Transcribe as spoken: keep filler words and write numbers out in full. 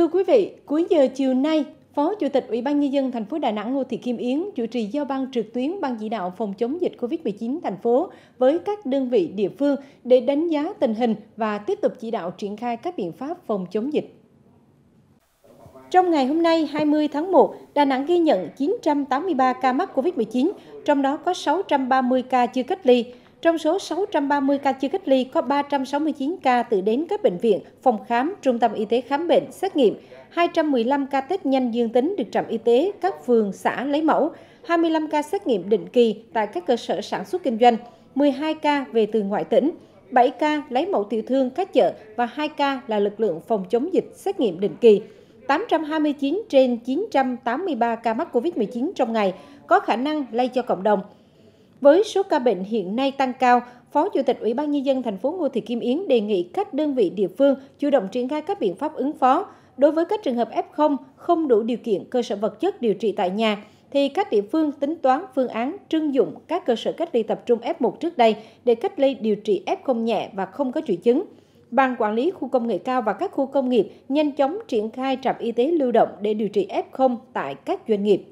Thưa quý vị, cuối giờ chiều nay, Phó Chủ tịch Ủy ban Nhân dân thành phố Đà Nẵng Ngô Thị Kim Yến chủ trì giao ban trực tuyến Ban Chỉ đạo phòng chống dịch Covid mười chín thành phố với các đơn vị địa phương để đánh giá tình hình và tiếp tục chỉ đạo triển khai các biện pháp phòng chống dịch. Trong ngày hôm nay hai mươi tháng một, Đà Nẵng ghi nhận chín trăm tám mươi ba ca mắc Covid mười chín, trong đó có sáu trăm ba mươi ca chưa cách ly. Trong số sáu trăm ba mươi ca chưa cách ly, có ba trăm sáu mươi chín ca tự đến các bệnh viện, phòng khám, trung tâm y tế khám bệnh, xét nghiệm, hai trăm mười lăm ca test nhanh dương tính được trạm y tế, các phường, xã lấy mẫu, hai mươi lăm ca xét nghiệm định kỳ tại các cơ sở sản xuất kinh doanh, mười hai ca về từ ngoại tỉnh, bảy ca lấy mẫu tiểu thương các chợ và hai ca là lực lượng phòng chống dịch xét nghiệm định kỳ. tám trăm hai mươi chín trên chín trăm tám mươi ba ca mắc Covid mười chín trong ngày có khả năng lây cho cộng đồng. Với số ca bệnh hiện nay tăng cao, Phó Chủ tịch Ủy ban Nhân dân thành phố Ngô Thị Kim Yến đề nghị các đơn vị địa phương chủ động triển khai các biện pháp ứng phó. Đối với các trường hợp ép không không đủ điều kiện cơ sở vật chất điều trị tại nhà, thì các địa phương tính toán phương án trưng dụng các cơ sở cách ly tập trung ép một trước đây để cách ly điều trị ép không nhẹ và không có triệu chứng. Ban quản lý khu công nghệ cao và các khu công nghiệp nhanh chóng triển khai trạm y tế lưu động để điều trị ép không tại các doanh nghiệp.